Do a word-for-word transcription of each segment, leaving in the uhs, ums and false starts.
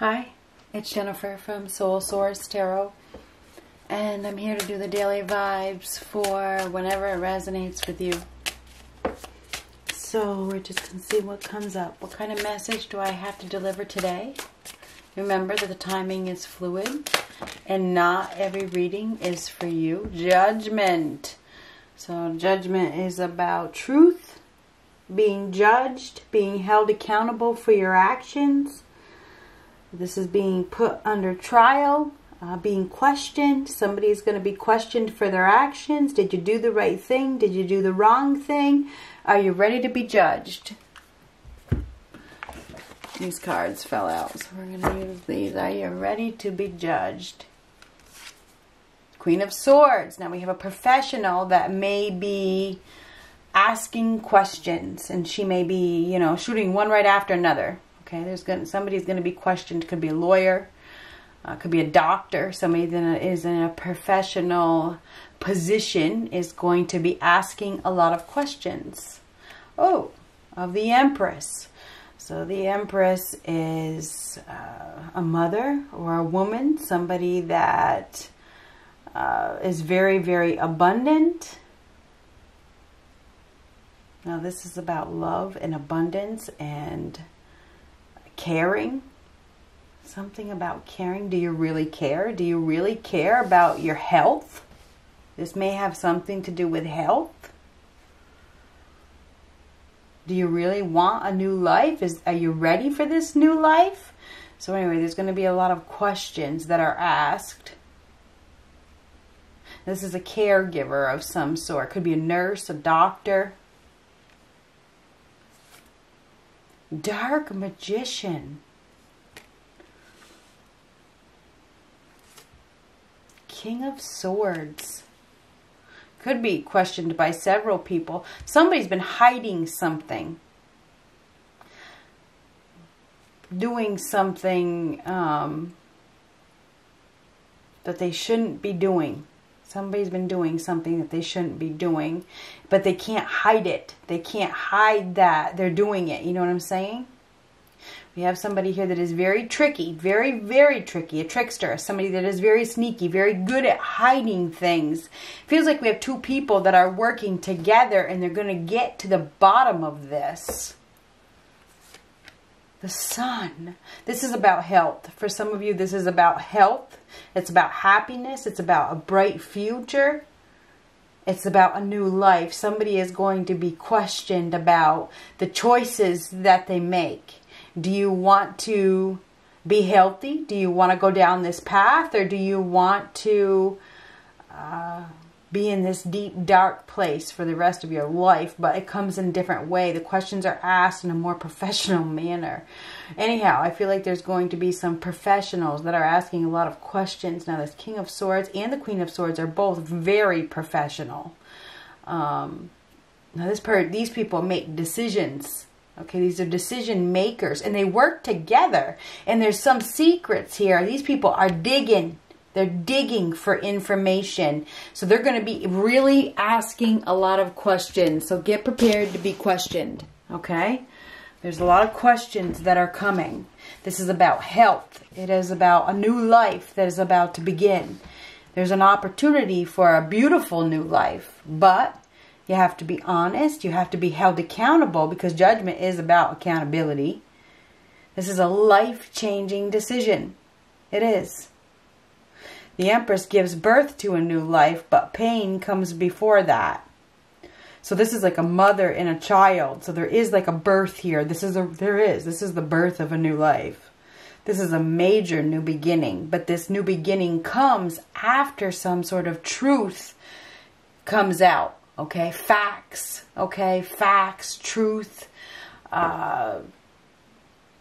Hi, it's Jennifer from Soul Source Tarot, and I'm here to do the daily vibes for whenever it resonates with you. So we're just going to see what comes up. What kind of message do I have to deliver today? Remember that the timing is fluid, and not every reading is for you. Judgment. So judgment is about truth, being judged, being held accountable for your actions. This is being put under trial, uh, being questioned. Somebody's going to be questioned for their actions. Did you do the right thing? Did you do the wrong thing? Are you ready to be judged? These cards fell out, so we're going to use these. Are you ready to be judged? Queen of Swords. Now we have a professional that may be asking questions, and she may be, you know, shooting one right after another. Okay, there's gonna, somebody's going to be questioned. Could be a lawyer, uh, could be a doctor. Somebody that is in a professional position is going to be asking a lot of questions. Oh, of the Empress. So the Empress is uh, a mother or a woman, somebody that uh, is very, very abundant. Now this is about love and abundance and caring. Something about caring. Do you really care? Do you really care about your health? This may have something to do with health. Do you really want a new life? Is, are you ready for this new life? So anyway, there's going to be a lot of questions that are asked. This is a caregiver of some sort. Could be a nurse, a doctor. Dark Magician. King of Swords. Could be questioned by several people. Somebody's been hiding something. Doing something um, that they shouldn't be doing. Somebody's been doing something that they shouldn't be doing, but they can't hide it. They can't hide that they're doing it. You know what I'm saying? We have somebody here that is very tricky, very, very tricky, a trickster, somebody that is very sneaky, very good at hiding things. Feels like we have two people that are working together, and they're going to get to the bottom of this. The Sun. This is about health. For some of you, this is about health. It's about happiness. It's about a bright future. It's about a new life. Somebody is going to be questioned about the choices that they make. Do you want to be healthy? Do you want to go down this path? Or do you want to uh, be in this deep, dark place for the rest of your life? But it comes in a different way. The questions are asked in a more professional manner. Anyhow, I feel like there's going to be some professionals that are asking a lot of questions. Now, this King of Swords and the Queen of Swords are both very professional. Um, now, this per these people make decisions. Okay, these are decision makers. And they work together. And there's some secrets here. These people are digging. They're digging for information. So they're going to be really asking a lot of questions. So get prepared to be questioned. Okay? There's a lot of questions that are coming. This is about health. It is about a new life that is about to begin. There's an opportunity for a beautiful new life. But you have to be honest. You have to be held accountable, because judgment is about accountability. This is a life-changing decision. It is. The Empress gives birth to a new life, but pain comes before that. So this is like a mother and a child. So there is like a birth here. This is a, there is. This is the birth of a new life. This is a major new beginning. But this new beginning comes after some sort of truth comes out. Okay? Facts. Okay? Facts. Truth. Uh...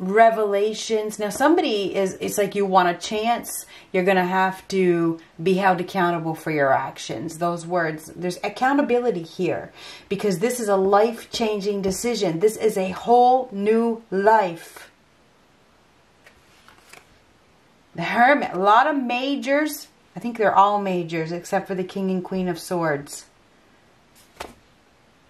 Revelations. Now somebody is, it's like you want a chance. You're going to have to be held accountable for your actions. Those words, there's accountability here, because this is a life-changing decision. This is a whole new life. The Hermit, a lot of majors. I think they're all majors except for the King and Queen of Swords.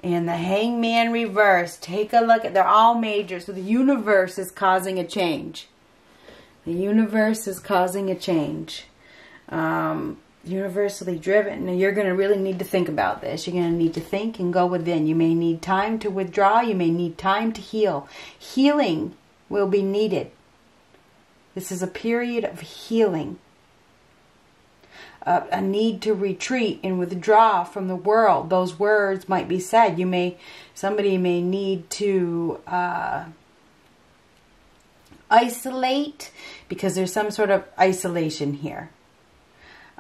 And the Hangman reverse. Take a look at, they're all major. So the universe is causing a change. The universe is causing a change. Um, universally driven. And you're going to really need to think about this. You're going to need to think and go within. You may need time to withdraw. You may need time to heal. Healing will be needed. This is a period of healing. Uh, a need to retreat and withdraw from the world. Those words might be said. You may, somebody may need to uh, isolate, because there's some sort of isolation here.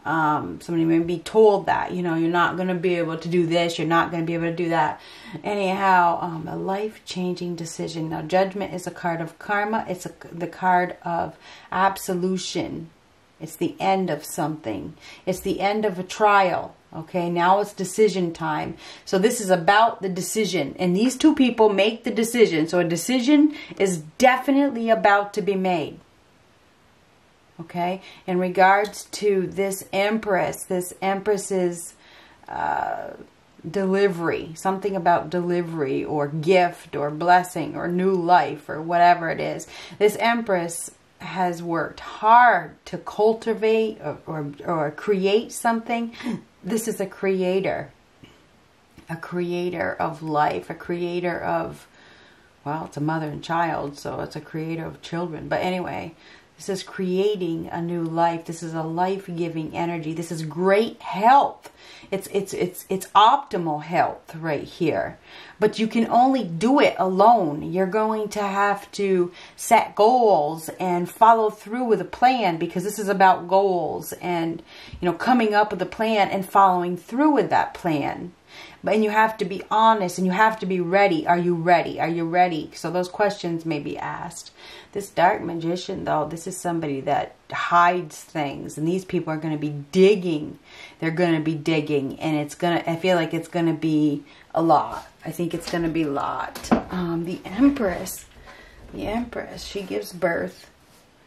Um, somebody may be told that, you know, you're not going to be able to do this. You're not going to be able to do that. Anyhow, um, a life-changing decision. Now, judgment is a card of karma. It's a, the card of absolution. It's the end of something. It's the end of a trial. Okay, now it's decision time. So this is about the decision. And these two people make the decision. So a decision is definitely about to be made. Okay, in regards to this Empress, this Empress's uh, delivery, something about delivery or gift or blessing or new life or whatever it is. This Empress has worked hard to cultivate or, or, or create something. This is a creator, a creator of life, a creator of, well, it's a mother and child, so it's a creator of children. But anyway, this is creating a new life. This is a life-giving energy. This is great health. It's, it's, it's, it's optimal health right here. But you can only do it alone. You're going to have to set goals and follow through with a plan, because this is about goals and, you know, coming up with a plan and following through with that plan. But and you have to be honest and you have to be ready. Are you ready? Are you ready? So those questions may be asked. This dark magician, though, this is somebody that hides things. And these people are going to be digging. They're going to be digging. And it's going to, I feel like it's going to be a lot. I think it's going to be a lot. Um, the Empress, the Empress, she gives birth.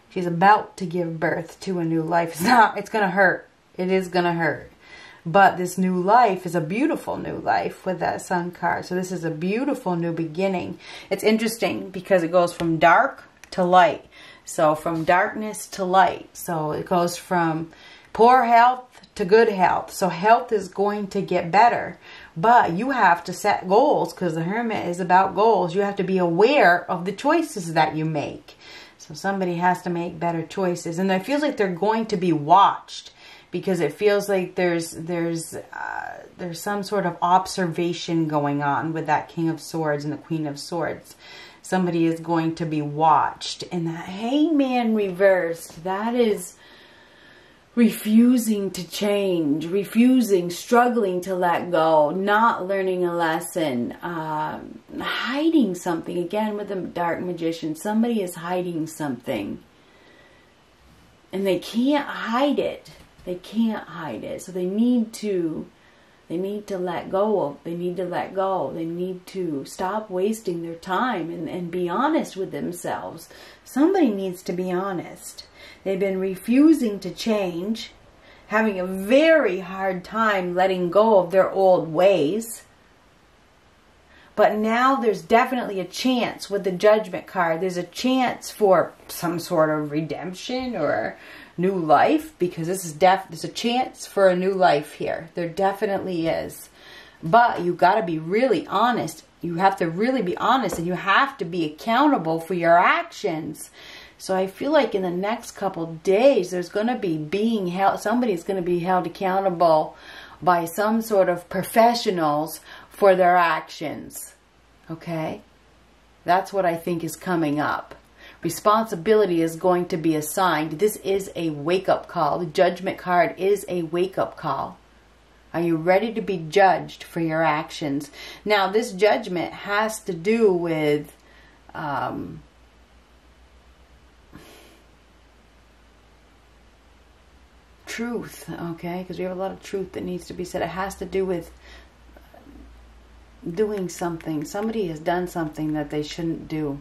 She's about to give birth to a new life. It's not, it's going to hurt. It is going to hurt. But this new life is a beautiful new life with that Sun card. So this is a beautiful new beginning. It's interesting because it goes from dark to light. So from darkness to light. So it goes from poor health to good health. So health is going to get better. But you have to set goals, because the Hermit is about goals. You have to be aware of the choices that you make. So somebody has to make better choices. And it feels like they're going to be watched. Because it feels like there's there's uh, there's some sort of observation going on with that King of Swords and the Queen of Swords. Somebody is going to be watched. And that Hangman reversed, that is refusing to change, refusing, struggling to let go, not learning a lesson, um, hiding something. Again, with the dark magician, somebody is hiding something. And they can't hide it. They can't hide it. So they need to, they need to let go of, they need to let go. They need to stop wasting their time and, and be honest with themselves. Somebody needs to be honest. They've been refusing to change, having a very hard time letting go of their old ways. But now there's definitely a chance with the Judgment card. There's a chance for some sort of redemption or new life, because this is def there's a chance for a new life here. There definitely is. But you got to be really honest. You have to really be honest, and you have to be accountable for your actions. So I feel like in the next couple days, there's going to be being held, somebody's going to be held accountable by some sort of professionals for their actions. Okay? That's what I think is coming up. Responsibility is going to be assigned. This is a wake-up call. The Judgment card is a wake-up call. Are you ready to be judged for your actions? Now, this judgment has to do with um, truth, okay? Because we have a lot of truth that needs to be said. It has to do with doing something. Somebody has done something that they shouldn't do.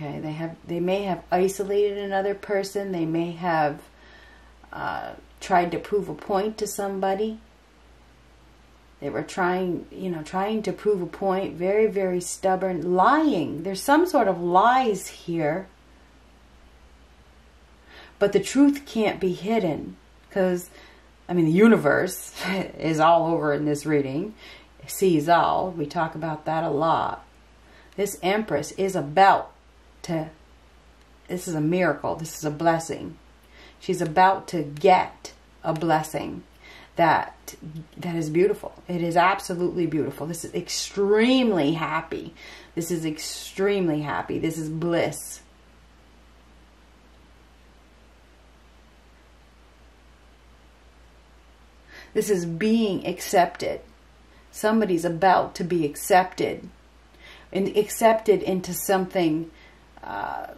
Okay, they have. They may have isolated another person. They may have uh, tried to prove a point to somebody. They were trying, you know, trying to prove a point. Very, very stubborn, lying. There's some sort of lies here. But the truth can't be hidden because, I mean, the universe is all over in this reading. It sees all. We talk about that a lot. This Empress is about to, this is a miracle. This is a blessing. She's about to get a blessing that that is beautiful. It is absolutely beautiful. This is extremely happy. This is extremely happy. This is bliss. This is being accepted. Somebody's about to be accepted. And accepted into something uh,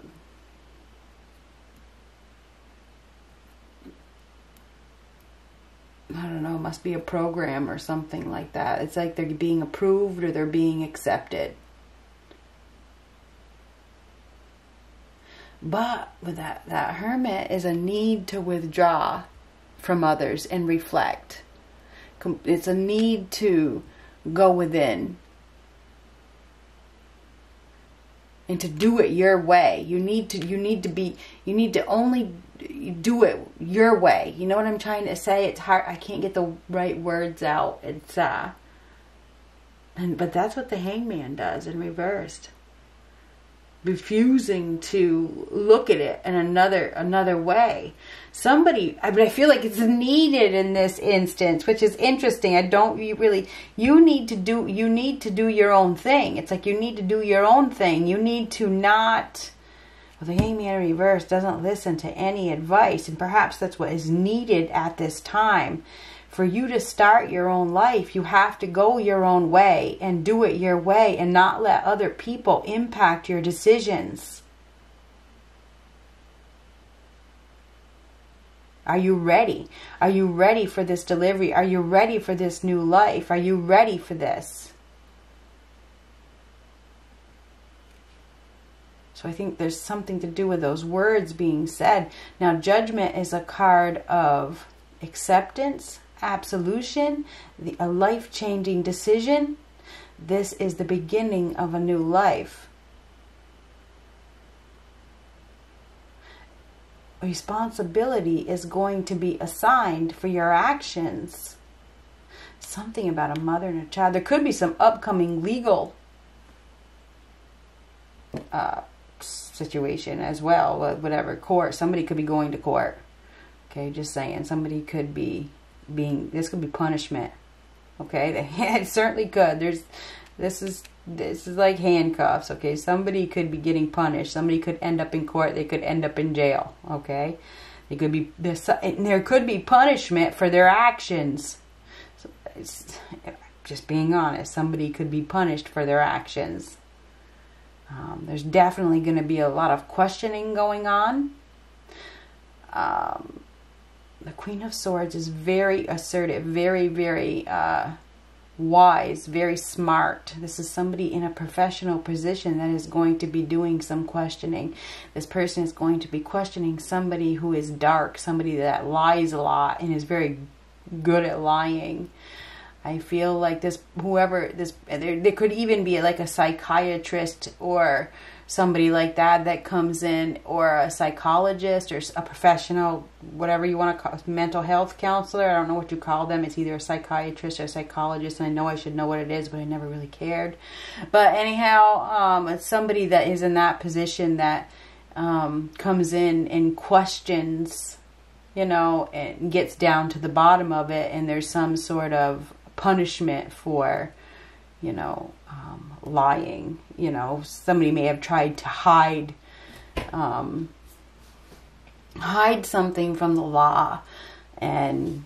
I don't know, must be a program or something like that. It's like they're being approved or they're being accepted. But with that, that Hermit is a need to withdraw from others and reflect. It's a need to go within and to do it your way. You need to, you need to be, you need to only do it your way. You know what I'm trying to say? It's hard. I can't get the right words out. It's, uh, and, but that's what the Hangman does in reversed. Refusing to look at it in another, another way. Somebody, I mean, I feel like it's needed in this instance, which is interesting. I don't you really, you need to do, you need to do your own thing. It's like you need to do your own thing. You need to not, well, the Hangman in reverse doesn't listen to any advice. And perhaps that's what is needed at this time. For you to start your own life, you have to go your own way and do it your way and not let other people impact your decisions. Are you ready? Are you ready for this delivery? Are you ready for this new life? Are you ready for this? So I think there's something to do with those words being said. Now, Judgment is a card of acceptance, absolution, the, a life-changing decision. This is the beginning of a new life. Responsibility is going to be assigned for your actions. Something about a mother and a child. There could be some upcoming legal uh, situation as well. Whatever, court. Somebody could be going to court. Okay, just saying. Somebody could be being, this could be punishment. Okay, it certainly could. There's, this is, this is like handcuffs. Okay, somebody could be getting punished. Somebody could end up in court. They could end up in jail. Okay, they could be, there could be punishment for their actions. So it's, just being honest, somebody could be punished for their actions. Um, there's definitely going to be a lot of questioning going on. Um, The Queen of Swords is very assertive, very, very uh, wise, very smart. This is somebody in a professional position that is going to be doing some questioning. This person is going to be questioning somebody who is dark, somebody that lies a lot and is very good at lying. I feel like this, whoever this, there, there could even be like a psychiatrist or somebody like that that comes in, or a psychologist or a professional, whatever you want to call, mental health counselor. I don't know what you call them. It's either a psychiatrist or a psychologist, and I know I should know what it is, but I never really cared. But anyhow, um, it's somebody that is in that position that um, comes in and questions, you know, and gets down to the bottom of it, and there's some sort of punishment for, you know, um, lying. You know, somebody may have tried to hide, um, hide something from the law, and,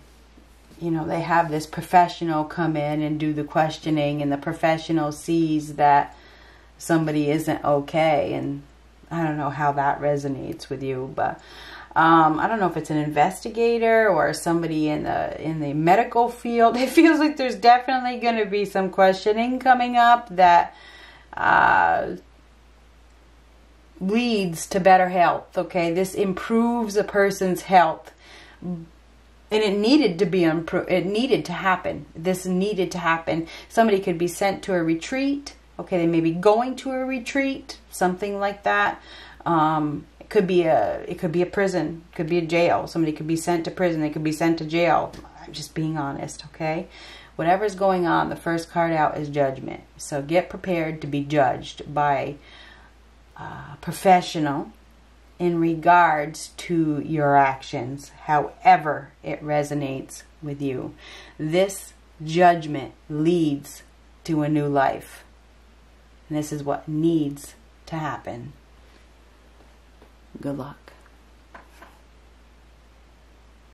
you know, they have this professional come in and do the questioning, and the professional sees that somebody isn't okay. And I don't know how that resonates with you, but Um, I don't know if it's an investigator or somebody in the in the medical field. It feels like there's definitely going to be some questioning coming up that uh, leads to better health. Okay, this improves a person's health, and it needed to be improved. It needed to happen. This needed to happen. Somebody could be sent to a retreat. Okay, they may be going to a retreat, something like that. Um, could be a, it could be a prison, could be a jail. Somebody could be sent to prison. They could be sent to jail. I'm just being honest, okay? Whatever's going on, the first card out is judgment. So get prepared to be judged by a professional in regards to your actions, however it resonates with you. This judgment leads to a new life. And this is what needs to happen. Good luck.